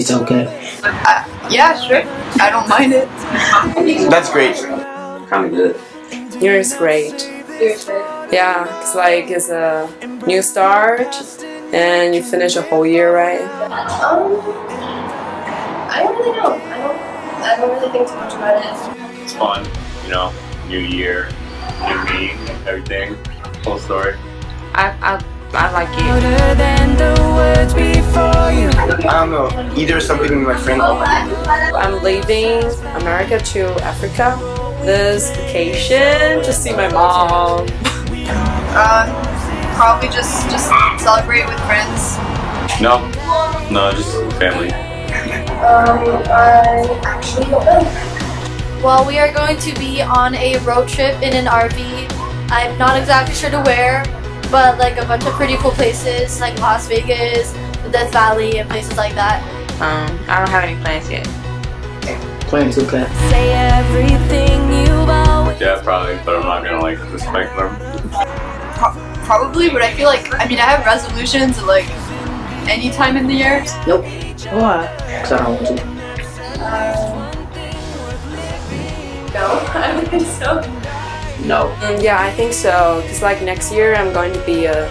it's okay? Yeah, sure. I don't mind it. That's great. Kind of good. New is great. Yeah, it's like it's a new start and you finish a whole year, right? I don't really know. I don't really think too much about it. It's fun, you know, new year, new me, everything, whole story. I like it. I don't know, either something with my friend or I'm leaving America to Africa this vacation to see my mom. Probably just celebrate with friends. No, just family. I actually don't know. Well, we are going to be on a road trip in an RV. I'm not exactly sure to where, but like a bunch of pretty cool places like Las Vegas, the Death Valley, and places like that. I don't have any plans yet. Plans, okay. Say everything you always. Yeah, probably, but I'm not gonna like respect them. Probably, but I feel like I have resolutions of, like any time in the year. Nope. Why? Because I don't want to. No, I don't think so. No. Yeah, I think so. Cause like next year I'm going to be a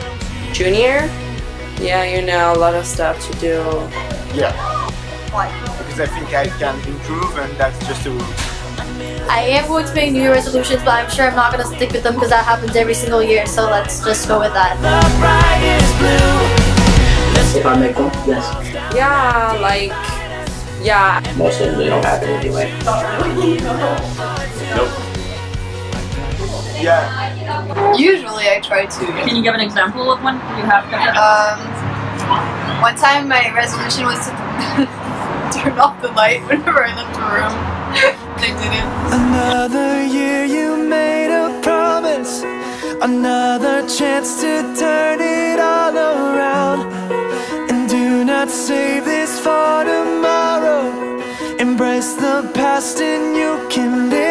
junior. Yeah, you know, a lot of stuff to do. Yeah. Why? Because I think I can improve, and that's just a rule. I am going to make New Year resolutions, but I'm sure I'm not going to stick with them because that happens every single year, so let's just go with that. If I make them, yes. Yeah, like, yeah. Most of them don't happen anyway. Nope. Yeah. Usually I try to. Can you give an example of one you have? One time my resolution was to turn off the light whenever I left the room. They didn't. Another year you made a promise, another chance to turn it all around. And do not save this for tomorrow. Embrace the past and you can live.